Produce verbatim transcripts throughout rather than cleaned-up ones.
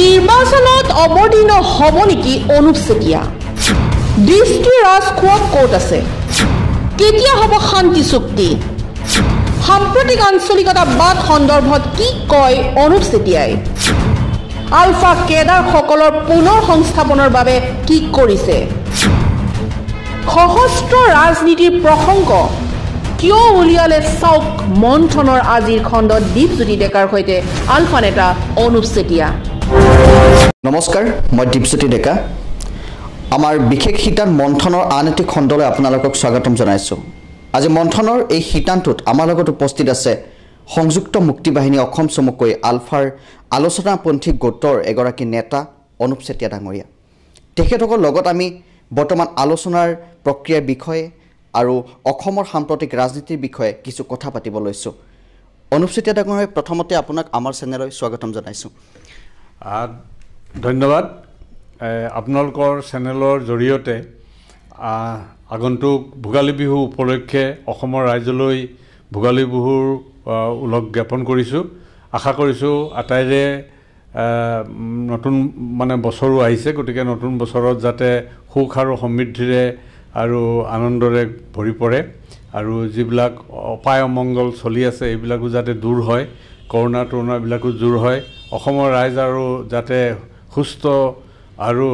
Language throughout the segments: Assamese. নিৰ্বাচনত অবতীৰ্ণ হব নাকি অনুপ চেতিয়া? দৃষ্টি ৰাজখোৱা ক'ত আছে? কেতিয়া হব শান্তি চুক্তি? সাম্প্ৰতিক আঞ্চলিকতাবাদ সন্দৰ্ভত কি কয় অনুপ চেতিয়াই? আলফা কেদাৰসকলৰ পুনৰ সংস্থাপনৰ বাবে কি কৰিছে? সহস্ৰ ৰাজনীতিৰ প্ৰসংগ কিয় উলিয়ালে চাওক মন্থনৰ আজিৰ খণ্ডত দীপজ্যোতি ডেকাৰ সৈতে আলফা নেতা অনুপ চেতিয়া। নমস্কাৰ, মই দীপজ্যোতি ডেকা। আমাৰ বিশেষ শিতান মন্থনৰ আন এটি খণ্ডলৈ আপোনালোকক স্বাগতম জনাইছোঁ। আজি মন্থনৰ এই শিতানটোত আমাৰ লগত উপস্থিত আছে সংযুক্ত মুক্তি বাহিনী অসম চমুকৈ আলফাৰ আলোচনাপন্থী গোটৰ এগৰাকী নেতা অনুপ চেতিয়া ডাঙৰীয়া। তেখেতসকলৰ লগত আমি বৰ্তমান আলোচনাৰ প্ৰক্ৰিয়াৰ বিষয়ে আৰু অসমৰ সাম্প্ৰতিক ৰাজনীতিৰ বিষয়ে কিছু কথা পাতিব লৈছোঁ। অনুপ চেতিয়া ডাঙৰীয়া, প্ৰথমতে আপোনাক আমাৰ চেনেললৈ স্বাগতম জনাইছোঁ। ধন্যবাদ। আপোনালোকৰ চেনেলৰ জৰিয়তে আগন্তুক ভোগালী বিহু উপলক্ষে অসমৰ ৰাইজলৈ ভোগালী বিহুৰ উলগ জ্ঞাপন কৰিছোঁ। আশা কৰিছোঁ আটাইৰে নতুন মানে বছৰো আহিছে, গতিকে নতুন বছৰত যাতে সুখ আৰু সমৃদ্ধিৰে আৰু আনন্দৰে ভৰি পৰে আৰু যিবিলাক অপায় অমংগল চলি আছে এইবিলাকো যাতে দূৰ হয়, কৰোণা তৰুণাবিলাকো দূৰ হয়, অসমৰ ৰাইজ আৰু যাতে সুস্থ আৰু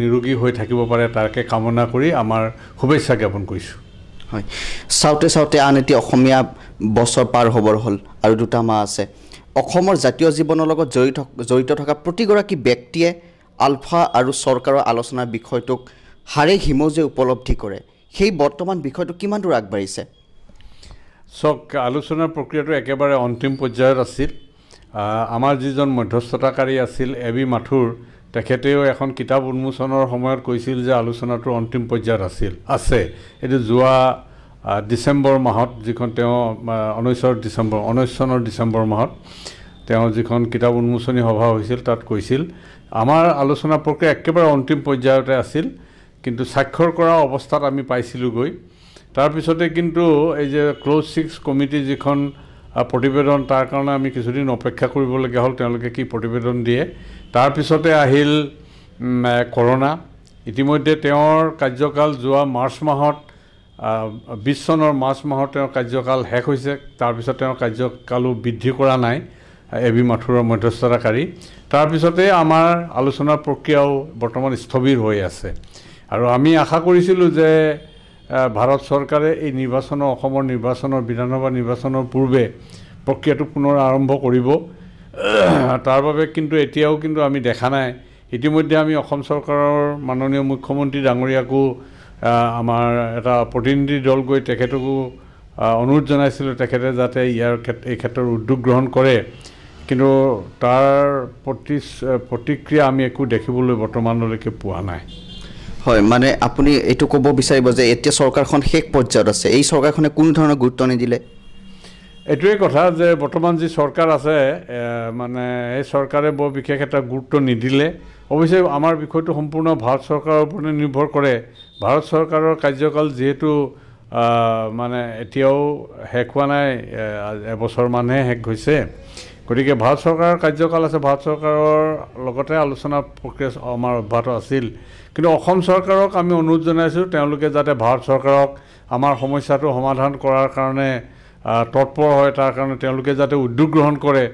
নিৰোগী হৈ থাকিব পাৰে তাকে কামনা কৰি আমাৰ শুভেচ্ছা জ্ঞাপন কৰিছোঁ। হয়, চাওঁতে চাওঁতে আন এটি অসমীয়া বছৰ পাৰ হ'বৰ হ'ল আৰু দুটা মাহ আছে। অসমৰ জাতীয় জীৱনৰ লগত জড়িত জড়িত থকা প্ৰতিগৰাকী ব্যক্তিয়ে আলফা আৰু চৰকাৰৰ আলোচনাৰ বিষয়টোক হাৰে হিমজে উপলব্ধি কৰে। সেই বৰ্তমান বিষয়টো কিমান দূৰ আগবাঢ়িছে? চক আলোচনাৰ প্ৰক্ৰিয়াটো একেবাৰে অন্তিম পৰ্যায়ত আছিল। আমাৰ যিজন মধ্যস্থতাকাৰী আছিল এ বি মাথুৰ, তেখেতেও এখন কিতাপ উন্মোচনৰ সময়ত কৈছিল যে আলোচনাটো অন্তিম পৰ্যায়ত আছিল আছে। এইটো যোৱা ডিচেম্বৰ মাহত যিখন তেওঁ ঊনৈছৰ ডিচেম্বৰ ঊনৈছ চনৰ ডিচেম্বৰ মাহত তেওঁ যিখন কিতাপ উন্মোচনী সভা হৈছিল তাত কৈছিল আমাৰ আলোচনা প্ৰক্ৰিয়া একেবাৰে অন্তিম পৰ্যায়তে আছিল, কিন্তু স্বাক্ষৰ কৰা অৱস্থাত আমি পাইছিলোঁগৈ। তাৰপিছতে কিন্তু এই যে ক্ল'জ ছিক্স কমিটি যিখন প্ৰতিবেদন, তাৰ কাৰণে আমি কিছুদিন অপেক্ষা কৰিবলগীয়া হ'ল তেওঁলোকে কি প্ৰতিবেদন দিয়ে। তাৰপিছতে আহিল কৰোণা। ইতিমধ্যে তেওঁৰ কাৰ্যকাল যোৱা মাৰ্চ মাহত বিছ চনৰ মাৰ্চ মাহত তেওঁৰ কাৰ্যকাল শেষ হৈছে। তাৰপিছত তেওঁৰ কাৰ্যকালো বৃদ্ধি কৰা নাই এ বি মাথুৰৰ মধ্যস্থতাকাৰী। তাৰপিছতে আমাৰ আলোচনাৰ প্ৰক্ৰিয়াও বৰ্তমান স্থবিৰ হৈ আছে আৰু আমি আশা কৰিছিলোঁ যে ভাৰত চৰকাৰে এই নিৰ্বাচনৰ অসমৰ নিৰ্বাচনৰ বিধানসভা নিৰ্বাচনৰ পূৰ্বে প্ৰক্ৰিয়াটো পুনৰ আৰম্ভ কৰিব, তাৰ বাবে কিন্তু এতিয়াও কিন্তু আমি দেখা নাই। ইতিমধ্যে আমি অসম চৰকাৰৰ মাননীয় মুখ্যমন্ত্ৰী ডাঙৰীয়াকো আমাৰ এটা প্ৰতিনিধি দল গৈ তেখেতকো অনুৰোধ জনাইছিলোঁ তেখেতে যাতে ইয়াৰ এই ক্ষেত্ৰৰ উদ্যোগ গ্ৰহণ কৰে, কিন্তু তাৰ প্ৰতি প্ৰতিক্ৰিয়া আমি একো দেখিবলৈ বৰ্তমানলৈকে পোৱা নাই। হয়, মানে আপুনি এইটো ক'ব বিচাৰিব যে এতিয়া চৰকাৰখন শেষ পৰ্যায়ত আছে, এই চৰকাৰখনে কোনো ধৰণৰ গুৰুত্ব নিদিলে? এইটোৱেই কথা যে বৰ্তমান যি চৰকাৰ আছে মানে এই চৰকাৰে বৰ বিশেষ এটা গুৰুত্ব নিদিলে। অৱশ্যে আমাৰ বিষয়টো সম্পূৰ্ণ ভাৰত চৰকাৰৰ ওপৰত নিৰ্ভৰ কৰে। ভাৰত চৰকাৰৰ কাৰ্যকাল যিহেতু মানে এতিয়াও শেষ হোৱা নাই, এবছৰমানহে শেষ হৈছে, গতিকে ভাৰত চৰকাৰৰ কাৰ্যকাল আছে, ভাৰত চৰকাৰৰ লগতে আলোচনা প্ৰক্ৰিয়া আমাৰ অব্যাহত আছিল। কিন্তু অসম চৰকাৰক আমি অনুৰোধ জনাইছোঁ তেওঁলোকে যাতে ভাৰত চৰকাৰক আমাৰ সমস্যাটো সমাধান কৰাৰ কাৰণে তৎপৰ হয়, তাৰ কাৰণে তেওঁলোকে যাতে উদ্যোগ গ্ৰহণ কৰে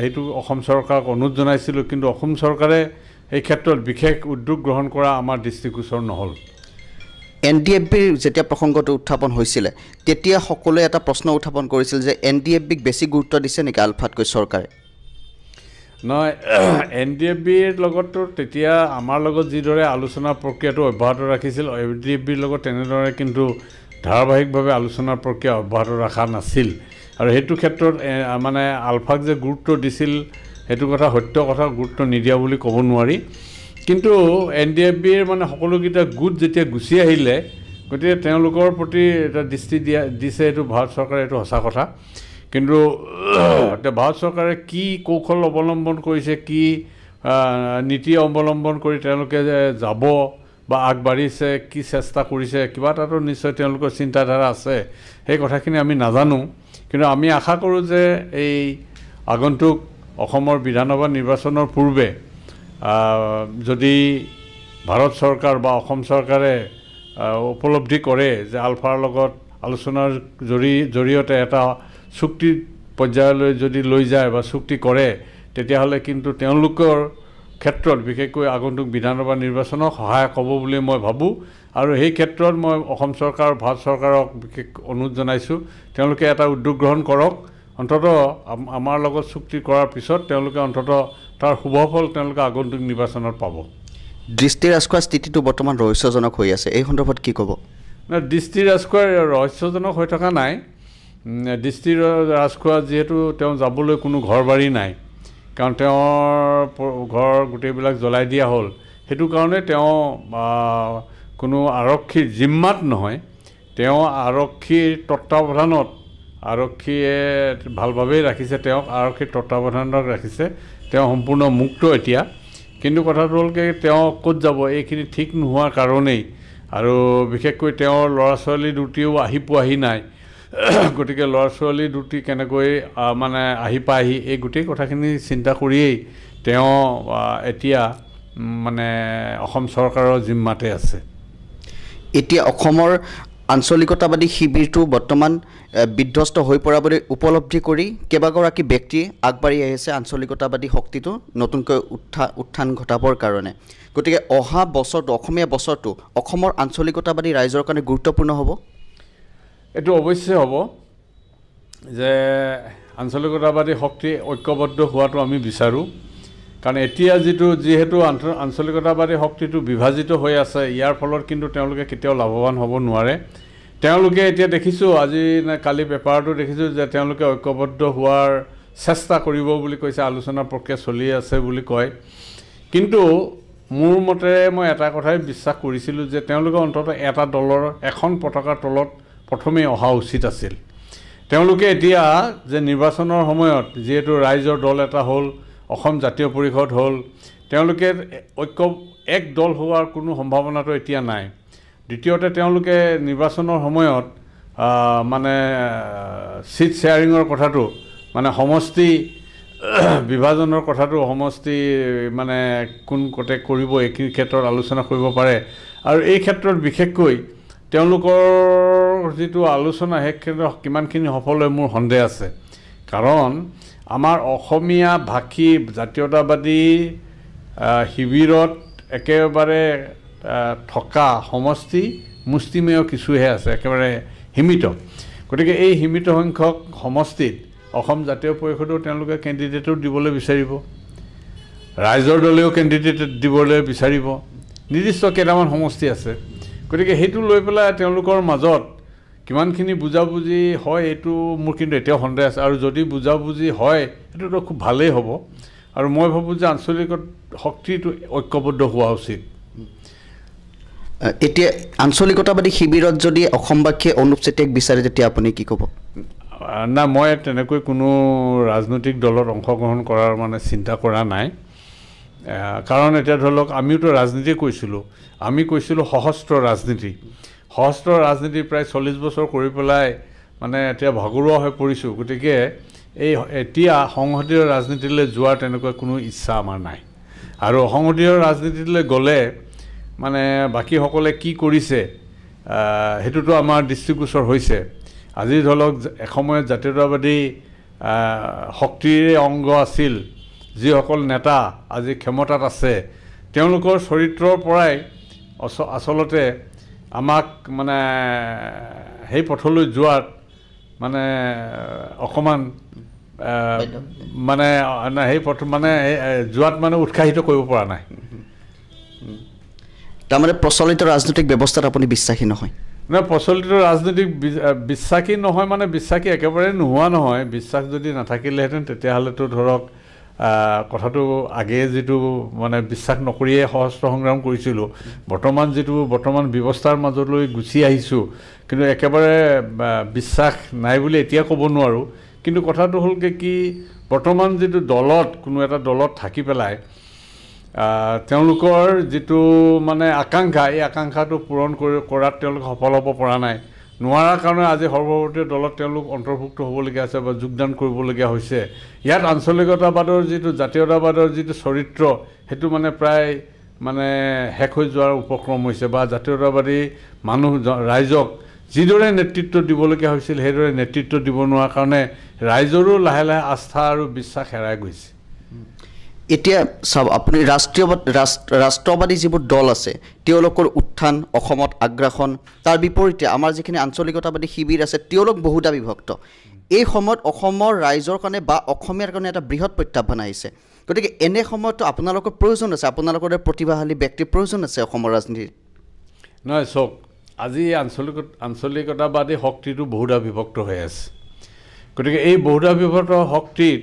সেইটো অসম চৰকাৰক অনুৰোধ জনাইছিলোঁ। কিন্তু অসম চৰকাৰে এই ক্ষেত্ৰত বিশেষ উদ্যোগ গ্ৰহণ কৰা আমাৰ দৃষ্টিগোচৰ নহ'ল। এন ডি এফ বিৰ যেতিয়া প্ৰসংগটো উত্থাপন হৈছিলে তেতিয়া সকলোৱে এটা প্ৰশ্ন উত্থাপন কৰিছিল যে এন ডি এফ বিক বেছি গুৰুত্ব দিছে নেকি আলফাতকৈ চৰকাৰে? নহয়, এন ডি এফ বিৰ লগতো তেতিয়া আমাৰ লগত যিদৰে আলোচনা প্ৰক্ৰিয়াটো অব্যাহত ৰাখিছিল এন ডি এফ বিৰ লগত তেনেদৰে কিন্তু ধাৰাবাহিকভাৱে আলোচনা প্ৰক্ৰিয়া অব্যাহত ৰখা নাছিল। আৰু সেইটো ক্ষেত্ৰত মানে আলফাক যে গুৰুত্ব দিছিল সেইটো কথা সত্য কথা, গুৰুত্ব নিদিয়া বুলি ক'ব নোৱাৰি। কিন্তু এন ডি এফ বিৰ মানে সকলোকেইটা গোট যেতিয়া গুচি আহিলে গতিকে তেওঁলোকৰ প্ৰতি এটা দৃষ্টি দিয়া দিছে, এইটো ভাৰত চৰকাৰে, এইটো সঁচা কথা। কিন্তু এতিয়া ভাৰত চৰকাৰে কি কৌশল অৱলম্বন কৰিছে, কি নীতি অৱলম্বন কৰি তেওঁলোকে যাব বা আগবাঢ়িছে, কি চেষ্টা কৰিছে, কিবা এটাতো নিশ্চয় তেওঁলোকৰ চিন্তাধাৰা আছে, সেই কথাখিনি আমি নাজানো। কিন্তু আমি আশা কৰোঁ যে এই আগন্তুক অসমৰ বিধানসভা নিৰ্বাচনৰ পূৰ্বে যদি ভাৰত চৰকাৰ বা অসম চৰকাৰে উপলব্ধি কৰে যে আলফাৰ লগত আলোচনাৰ জৰি জৰিয়তে এটা চুক্তি পৰ্যায়লৈ যদি লৈ যায় বা চুক্তি কৰে তেতিয়া হলে কিন্তু তেওঁলোকৰ ক্ষেত্ৰত বিশেষকৈ আগন্তুক বিধানসভা নিৰ্বাচনৰ সহায়ক হ'ব বুলি মই ভাবো আৰু এই ক্ষেত্ৰত মই অসম চৰকাৰ ভাৰত চৰকাৰক বিশেষ অনুৰোধ জনাইছো তেওঁলোকে এটা উদ্যোগ গ্ৰহণ কৰক অন্ততঃ আমাৰ লগত চুক্তি কৰাৰ পিছত তেওঁলোকে অন্ততঃ তাৰ শুভফল তেওঁলোকে আগন্তুক নিৰ্বাচনত পাব। দৃষ্টি ৰাজখোৱা স্থিতিটো বৰ্তমান ৰহস্যজনক হৈ আছে, এই সন্দৰ্ভত কি ক'ব? না, দৃষ্টি ৰাজখোৱা ৰহস্যজনক হৈ থকা নাই। দৃষ্টি ৰাজখোৱা যেহেতু তেওঁ যাবলৈ কোনো ঘৰ বাৰী নাই, कारण घर गोटेबा ज्वल दिया हल हेतु कारण आरक्षी जिम्मात नहय आरक्षीर तत्वावधानत आरक्षीये भालभावे राखिसे आरक्षीर तत्वावधानक राखिसे सम्पूर्ण मुक्त एतिया किन्तु कथाटो हल कि कत जाब एखिनि ठीक नोहोৱাৰ কাৰণেই আৰু বিশেষকৈ তেওঁৰ ল'ৰা ছোৱালী দুটিও আহি পোৱাহি নাই গতিকে ল'ৰা ছোৱালী দুটি কেনেকৈ মানে আহি পাহি এই গোটেই কথাখিনি চিন্তা কৰিয়েই তেওঁ এতিয়া মানে অসম চৰকাৰৰ জিম্মাতে আছে। এতিয়া অসমৰ আঞ্চলিকতাবাদী শিবিৰটো বৰ্তমান বিধ্বস্ত হৈ পৰা বুলি উপলব্ধি কৰি কেবাগৰাকী ব্যক্তি আগবাঢ়ি আহিছে আঞ্চলিকতাবাদী শক্তিটো নতুনকৈ উঠা উত্থান ঘটাবৰ কাৰণে। গতিকে অহা বছৰটো অসমীয়া বছৰটো অসমৰ আঞ্চলিকতাবাদী ৰাইজৰ কাৰণে গুৰুত্বপূৰ্ণ হ'ব। एटू अवश्य हम जे आंचलिकतावादी शक्ति ऐक्यबद्ध हुआ तो आमी विचारूँ कारण एतिया जितु जिहेतु आंचलिकतावादी शक्ति विभाजित हो आछे यार फलत किन्तु तेओलोके केतियाओ लाभवान हब नोवारे। तेओलोके एतिया देखिछु आजि ना काली पेपारतो देखिछु जे तेओलोके ऐक्यबद्ध होवार चेष्टा करिब बुली कइसे आलोचना प्रक्रिया चलि आछे बुली कय किन्तु মোৰ মতে মই এটা কথাই বিশ্বাস কৰিছিলো যে তেওলোকে অন্তত এটা দলৰ এখন পতাকাৰ তলত प्रथमे अहा उचित आसिल। तेओलोके एतिया जे निर्वाचনৰ সময়ত যেহেতু ৰাইজৰ দল এটা হল অসম জাতীয় পৰিষদ হল তেওঁলোকে ঐক্য এক দল হোৱাৰ কোনো সম্ভাৱনা তো এতিয়া নাই। দ্বিতীয়তে তেওঁলোকে নিৰ্বাচনৰ সময়ত মানে সিট শেয়াৰিঙৰ কথাটো মানে সমষ্টি বিভাজনৰ কথাটো সমষ্টি মানে কোন কতে কৰিব এই ক্ষেত্ৰত আলোচনা কৰিব পাৰে আৰু এই ক্ষেত্ৰত বিশেষকৈ जी आलोचना क्षेत्र कि सफल मोर सन्देह आछे कारण आमार अखमिया भाषी जातीयतावादी शिविरत एकेबारे थका समष्टि मुष्टिमेय किछुहे आछे एकेबारे सीमित गतिके एई सीमित संख्यक समष्टित असम जातीय परिषदो तेनलोके केन्डिडेटो दिबोले बिचारिब राइजर दलेओ केन्डिडेट दिबोले बिचारिब निर्दिष्ट केइटामान समष्टि आछे गतिके हेतु लै पेलाइ तेनलोकर मजत किमानखिनि बुझाबुझी हय एतु मोर किन्तु एटा सन्देह आछे आरु जदि बुझाबुझी हय एतु तो खूब भालेइ हब आरु मैं भाबो जे आंचलिक शक्तिटो ऐक्यबद्ध होवा उचित। एतिया आंचलिकतावादी शिबिरत जदि असमबाखी অনুপ চেতিয়াক बिचारे তেতিয়া আপুনি কি ক'ব? না, মই তেনেকৈ কোনো ৰাজনৈতিক দলত অংশগ্ৰহণ কৰাৰ মানে চিন্তা কৰা নাই কাৰণ এটা ধৰক আমিও তো ৰাজনীতি কৈছিলো আমি কৈছিলো সহস্ত্ৰ ৰাজনীতি हस्त्र राजनीति प्राय चल्लिस बचर कर पे मानने भगरुआ हो पड़ो गति के संसदीय राजनीति जोर कोनो इच्छा आमार नाई और संसदीय राजनीति गले मानने बाकी सकले की करिसे हेतु तो आमार दृष्टिगोचर होइसे। आजि धरक एसमयत जातीयतावादी शक्तिर अंग आसिल जी सकल नेता आजि क्षमतात आछे तेओलोकर चरित्ৰৰ পৰাই आसलते आमाक माने हे पथलै जोवार माने अकमान माने ना हे पथ माने जोवात माने उत्साहित करिब परा नाइ तामाने प्रचलित राजनैतिक व्यवस्थात आपुनि विश्वासी नहय ना प्रचलित राजनैतिक विश्वासी नहय माने विश्वासी एकेबारे नहुवा नहय विश्वास जदि नाथाकिले हेतेन तेतिया हले तो धरक कथाटो आगे जी मानने विश्वास नकरिए सहस्त्र संग्राम करिसिलो बर्तमान जी बर्तमान व्यवस्थार मजलै गुछि आइछु किन्तु एकेबारे विश्वास नाइ बुली एतिया कब नोवारो किन्तु कथाटो हल कि बर्तमान जी दलत कोनो एटा दलत थाकि पेलाय तेओलोकर जी मानने आकांक्षा ये आकांक्षाटो पूरण करात तेओलोक सफल हब परा नाइ নোৱাৰা কাৰণে আজি সৰ্বভাৰতীয় দলত তেওঁলোক অন্তৰ্ভুক্ত হ'বলগীয়া আছে বা যোগদান কৰিবলগীয়া হৈছে। ইয়াত আঞ্চলিকতাবাদৰ যেটো জাতীয়তাবাদৰ যেটো চৰিত্ৰ হেতু মানে প্ৰায় মানে হেক হৈ যোৱাৰ উপক্ৰম হৈছে বা জাতীয়তাবাদী মানুহ ৰাইজক যিদৰে নেতৃত্ব দিবলগীয়া হৈছিল হেদৰে নেতৃত্ব দিব নোৱাৰা কাৰণে ৰাইজৰো লাহে লাহে আস্থা আৰু বিশ্বাস হেৰাই গৈছে। এতিয়া সব আপুনি ৰাষ্ট্ৰীয় ৰাষ্ট্ৰবাদী যিবোৰ দল আছে তেওঁলোকৰ উত্থান অসমত আগ্ৰাসন, তাৰ বিপৰীতে আমাৰ যিখিনি আঞ্চলিকতাবাদী শিবিৰ আছে তেওঁলোক বহুটা বিভক্ত। এই সময়ত অসমৰ ৰাইজৰ কাৰণে বা অসমীয়াৰ কাৰণে এটা বৃহৎ প্ৰত্যাহ্বান আহিছে। গতিকে এনে সময়ত আপোনালোকৰ প্ৰয়োজন আছে, আপোনালোকৰ প্ৰতিভাশালী ব্যক্তি প্ৰয়োজন আছে অসমৰ ৰাজনীতিত। নহয় চক আজি আঞ্চলিক আঞ্চলিকতাবাদী শক্তিটো বহুটা বিভক্ত হৈ আছে। গতিকে এই বহুটা বিভক্ত শক্তিত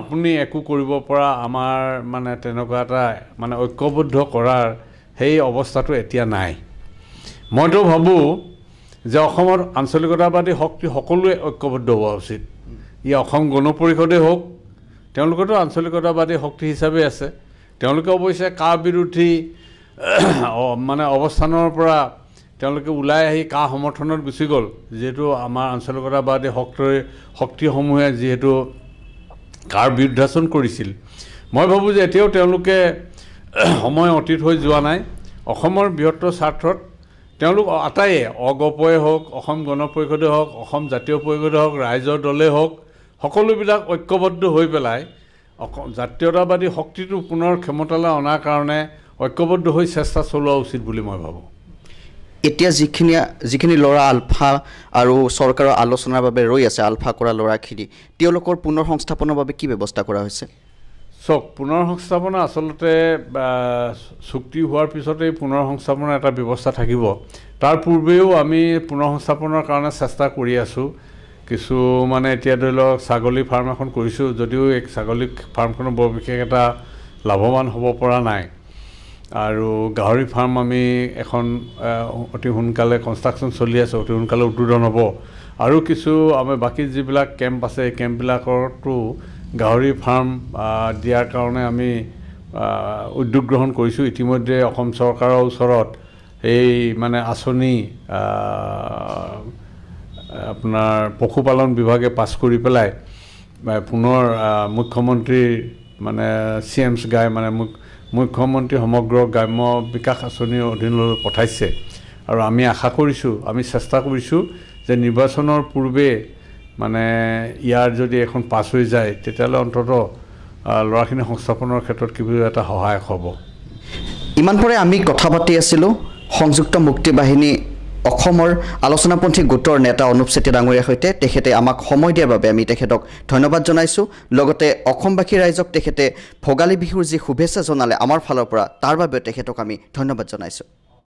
আপুনি একো কৰিব পৰা আমাৰ মানে তেনেকুৱা এটা মানে ঐক্যবদ্ধ কৰাৰ সেই অৱস্থাটো এতিয়া নাই। মইতো ভাবোঁ যে অসমত আঞ্চলিকতাবাদী শক্তি সকলোৱে ঐক্যবদ্ধ হোৱা উচিত। ই অসম গণ পৰিষদেই হওক, তেওঁলোকতো আঞ্চলিকতাবাদী শক্তি হিচাপে আছে। তেওঁলোকে অৱশ্যে কা বিৰোধী মানে অৱস্থানৰ পৰা তেওঁলোকে ওলাই আহি কা সমৰ্থনত গুচি গ'ল, যিহেতু আমাৰ আঞ্চলিকতাবাদী শক্তিৰ শক্তিসমূহে যিহেতু কাৰ বিৰুদ্ধাচৰণ কৰিছিল। মই ভাবোঁ যে এতিয়াও তেওঁলোকে সময় অতীত হৈ যোৱা নাই। অসমৰ বৃহত্তৰ স্বাৰ্থত তেওঁলোক আটাইয়ে অগপয়ে হওক, অসম গণ পৰিষদে হওক, অসম জাতীয় পৰিষদে হওক, ৰাইজৰ দলে হওক, সকলোবিলাক ঐক্যবদ্ধ হৈ পেলাই জাতীয়তাবাদী শক্তিটো পুনৰ ক্ষমতালৈ অনাৰ কাৰণে ঐক্যবদ্ধ হৈ চেষ্টা চলোৱা উচিত বুলি মই ভাবোঁ। এতিয়া যিখিনি যিখিনি ল'ৰা আলফা আৰু চৰকাৰৰ আলোচনাৰ বাবে ৰৈ আছে, আলফা কৰা ল'ৰাখিনি তেওঁলোকৰ পুনৰ সংস্থাপনৰ বাবে কি ব্যৱস্থা কৰা হৈছে? চক পুনৰ সংস্থাপন আচলতে চুক্তি হোৱাৰ পিছতেই পুনৰ সংস্থাপনৰ এটা ব্যৱস্থা থাকিব। তাৰ পূৰ্বেও আমি পুনৰ সংস্থাপনৰ কাৰণে চেষ্টা কৰি আছোঁ। কিছু মানে এতিয়া ধৰি লওক ছাগলী ফাৰ্ম এখন কৰিছোঁ, যদিও এই ছাগলী ফাৰ্মখনৰ বৰ বিশেষ এটা লাভৱান হ'ব পৰা নাই। আৰু গাহৰি ফাৰ্ম আমি এখন অতি সোনকালে কনষ্ট্ৰাকশ্যন চলি আছে, অতি সোনকালে উদ্বোধন হ'ব। আৰু কিছু আমি বাকী যিবিলাক কেম্প আছে এই কেম্পবিলাকতো গাহৰি ফাৰ্ম দিয়াৰ কাৰণে আমি উদ্যোগ গ্ৰহণ কৰিছোঁ। ইতিমধ্যে অসম চৰকাৰৰ ওচৰত এই মানে আঁচনি আপোনাৰ পশুপালন বিভাগে পাছ কৰি পেলাই পুনৰ মুখ্যমন্ত্ৰীৰ মানে চি এমছ গাই মানে মোক মুখ্যমন্ত্ৰী সমগ্ৰ গ্ৰাম্য বিকাশ আঁচনিৰ অধীনলৈ পঠাইছে। আৰু আমি আশা কৰিছোঁ, আমি চেষ্টা কৰিছোঁ যে নিৰ্বাচনৰ পূৰ্বে মানে ইয়াৰ যদি এখন পাছ হৈ যায় তেতিয়াহ'লে অন্ততঃ ল'ৰাখিনি সংস্থাপনৰ ক্ষেত্ৰত কিবা এটা সহায়ক হ'ব। ইমানপৰে আমি কথা পাতি আছিলোঁ সংযুক্ত মুক্তি বাহিনী অসমৰ আলোচনাপন্থী গোটৰ নেতা অনুপ চেতিয়া ডাঙৰীয়াৰ সৈতে। তেখেতে আমাক সময় দিয়াৰ বাবে আমি তেখেতক ধন্যবাদ জনাইছোঁ। লগতে অসমবাসী ৰাইজক তেখেতে ভোগালী বিহুৰ যি শুভেচ্ছা জনালে আমাৰ ফালৰ পৰা তাৰ বাবে তেখেতক আমি ধন্যবাদ জনাইছোঁ।